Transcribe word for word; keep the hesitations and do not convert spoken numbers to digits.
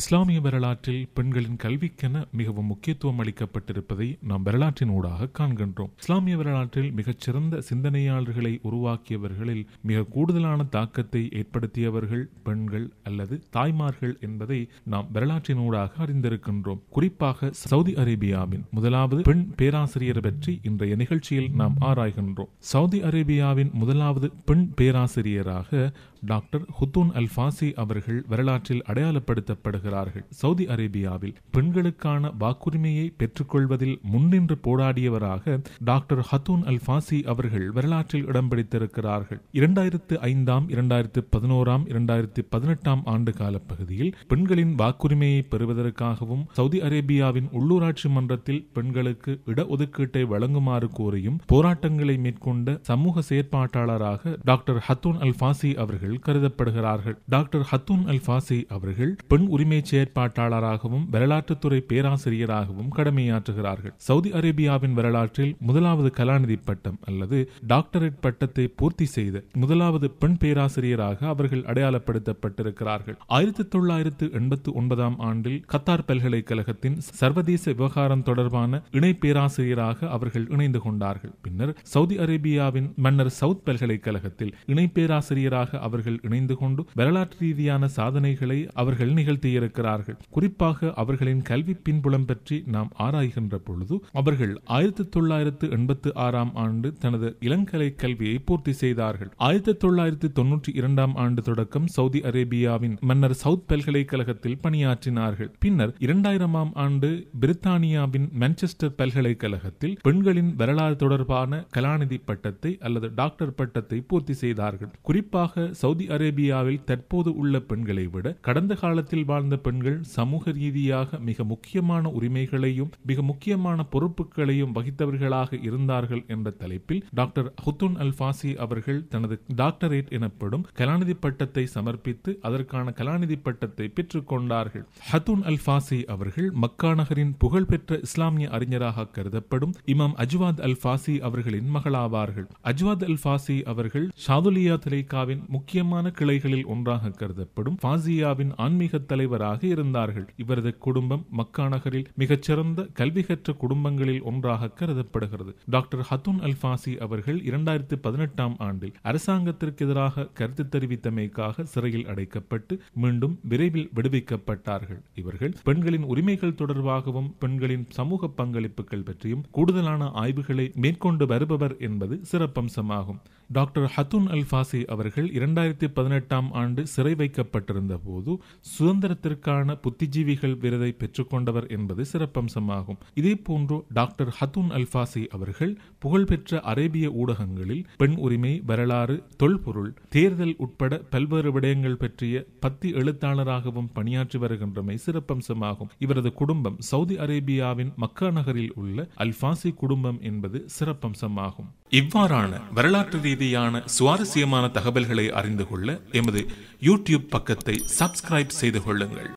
இஸ்லாமிய வரலாற்றில் பெண்களின் கல்விக்கென மிகவும் முக்கியத்துவம் அளிக்கப்பட்டிருப்பதை நாம் வரலாற்றின் ஊடாக காண்கின்றோம். இஸ்லாமிய வரலாற்றில் மிகச்சிறந்த சிந்தனையாளர்களை உருவாக்கியவர்களில் மிக கூடுதலான தாக்கத்தை ஏற்படுத்தியவர்கள் பெண்கள் அல்லது தாய்மார்கள் என்பதை நாம் வரலாற்றின் ஊடாக அறிந்திருக்கின்றோம். குறிப்பாக சவுதி அரேபியாவின் முதலாவது பெண் பேராசிரியர் பற்றி இன்றைய நிகழ்ச்சியில் நாம் ஆராய்கின்றோம். சவுதி அரேபியாவின் முதலாவது பெண் பேராசிரியராக டாக்டர் ஹுத்தூன் அல்ஃபாசி அவர்கள் வரலாற்றில் அடையாளப்படுத்தப்படுகிறார். சவுதி அரேபியாவில் பெண்களுக்கான வாக்குரிமையை பெற்றுக்கொள்வதில் முன்னின்று போராடியவராக டாக்டர் ஹத்தூன் அல்ஃபாசி அவர்கள் வரலாற்றில் இடம் பிடித்திருக்கிறார்கள். இரண்டாயிரத்து ஐந்தாம் இரண்டாயிரத்து பதினோராம் இரண்டாயிரத்து பதினெட்டாம் ஆண்டு கால பகுதியில் பெண்களின் வாக்குரிமையை பெறுவதற்காகவும் சவுதி அரேபியாவின் உள்ளூராட்சி மன்றத்தில் பெண்களுக்கு இடஒதுக்கீட்டை வழங்குமாறு கோரியும் போராட்டங்களை மேற்கொண்ட சமூக செயற்பாட்டாளராக டாக்டர் ஹத்தூன் அல்ஃபாசி அவர்கள் கருதப்படுகிறார்கள். டாக்டர் ஹத்தூன் அல்ஃபாசி அவர்கள் பெண் உரிமை செயற்பாட்டாளராகவும் வரலாற்றுத்துறை பேராசிரியராகவும் கடமையாற்றுகிறார்கள். சவுதி அரேபியாவின் வரலாற்றில் முதலாவது கலாநிதி பட்டம் அல்லது டாக்டரேட் பட்டத்தை பூர்த்தி செய்த முதலாவது பெண் பேராசிரியராக அவர்கள் அடையாளப்படுத்தப்பட்டிருக்கிறார்கள். ஆயிரத்தி தொள்ளாயிரத்து எண்பத்தி ஒன்பதாம் ஆண்டில் கத்தார் பல்கலைக்கழகத்தின் சர்வதேச விவகாரம் தொடர்பான இணை பேராசிரியராக அவர்கள் இணைந்து கொண்டார்கள். பின்னர் சவுதி அரேபியாவின் மன்னர் சவுத் பல்கலைக்கழகத்தில் இணை பேராசிரியராக அவர்கள் இணைந்து கொண்டு வரலாற்று ரீதியான சாதனைகளை அவர்கள் நிகழ்த்திய இருக்கிறார்கள். குறிப்பாக அவர்களின் கல்வி பின்புலம் பற்றி நாம் ஆராய்கின்ற பொழுது அவர்கள் ஆயிரத்தி தொள்ளாயிரத்து எண்பத்தி ஆறாம் ஆண்டு தனது இளங்கலை கல்வியை பூர்த்தி செய்தார்கள். ஆயிரத்தி தொள்ளாயிரத்து தொன்னூற்றி இரண்டாம் ஆண்டு தொடக்கம் சவுதி அரேபியாவின் மன்னர் சவுத் பல்கலைக்கழகத்தில் பணியாற்றினார்கள். பின்னர் இரண்டாயிரமாம் ஆண்டு பிரித்தானியாவின் மான்செஸ்டர் பல்கலைக்கழகத்தில் பெண்களின் வரலாறு தொடர்பான கலாநிதி பட்டத்தை அல்லது டாக்டர் பட்டத்தை பூர்த்தி செய்தார்கள். குறிப்பாக சவுதி அரேபியாவில் தற்போது உள்ள பெண்களை விட கடந்த காலத்தில் வாழ்ந்த பெண்கள் சமூக ரீதியாக மிக முக்கியமான உரிமைகளையும் மிக முக்கியமான பொறுப்புகளையும் வகித்தவர்களாக இருந்தார்கள் என்ற தலைப்பில் டாக்டர் ஹுத்தூன் அல்ஃபாசி அவர்கள் தனது டாக்டரேட் எனப்படும் கலாநிதி பட்டத்தை சமர்ப்பித்து அதற்கான கலாநிதி பட்டத்தை பெற்றுக் கொண்டார்கள். ஹத்தூன் அல்ஃபாசி அவர்கள் மக்கா நகரின் புகழ்பெற்ற இஸ்லாமிய அறிஞராக கருதப்படும் இமாம் அஜ்வாத் அல்ஃபாசி அவர்களின் மகளாவார்கள். அஜ்வாத் அல்ஃபாசி அவர்கள் ஷாதுலியா தலீகாவின் முக்கியமான கிளைகளில் ஒன்றாக கருதப்படும் ஃபாசியாவின் ஆன்மீக தலைவராக இருந்தார்கள். இவரது குடும்பம் மக்கா நகரில் மிகச்சிறந்த கல்வி கற்ற குடும்பங்களில் ஒன்றாக கருதப்படுகிறது. டாக்டர் ஹத்தூன் அல்ஃபாசி அவர்கள் இரண்டாயிரத்தி பதினெட்டாம் ஆண்டில் அரசாங்கத்திற்கு எதிராக கருத்து தெரிவித்தமைக்காக சிறையில் அடைக்கப்பட்டு மீண்டும் விரைவில் விடுவிக்கப்பட்டார்கள். இவர்கள் பெண்களின் உரிமைகள் தொடர்பாகவும் பெண்களின் சமூக பங்களிப்புகள் பற்றியும் கூடுதலான ஆய்வுகளை மேற்கொண்டு வருபவர் என்பது சிறப்பம்சமாகும். டாக்டர் ஹத்தூன் அல்ஃபாசி அவர்கள் இரண்டாயிரத்தி பதினெட்டாம் ஆண்டு சிறை வைக்கப்பட்டிருந்த போது சுதந்திரத்திற்கான புத்திஜீவிகள் விருதை பெற்றுக்கொண்டவர் என்பது சிறப்பம்சமாகும். இதே போன்று டாக்டர் ஹத்தூன் அல்ஃபாசி அவர்கள் புகழ்பெற்ற அரேபிய ஊடகங்களில் பெண் உரிமை, வரலாறு, தொல்பொருள், தேர்தல் உட்பட பல்வேறு விடயங்கள் பற்றிய பத்தி எழுத்தாளராகவும் பணியாற்றி வருகின்றமை சிறப்பம்சமாகும். இவரது குடும்பம் சவுதி அரேபியாவின் மக்கா நகரில் உள்ள அல்ஃபாசி குடும்பம் என்பது சிறப்பம்சமாகும். இவ்வாறான வரலாற்று ரீதியான சுவாரஸ்யமான தகவல்களை அறிந்து கொள்ள எமது யூடியூப் பக்கத்தை சப்ஸ்கிரைப் செய்து கொள்ளுங்கள்.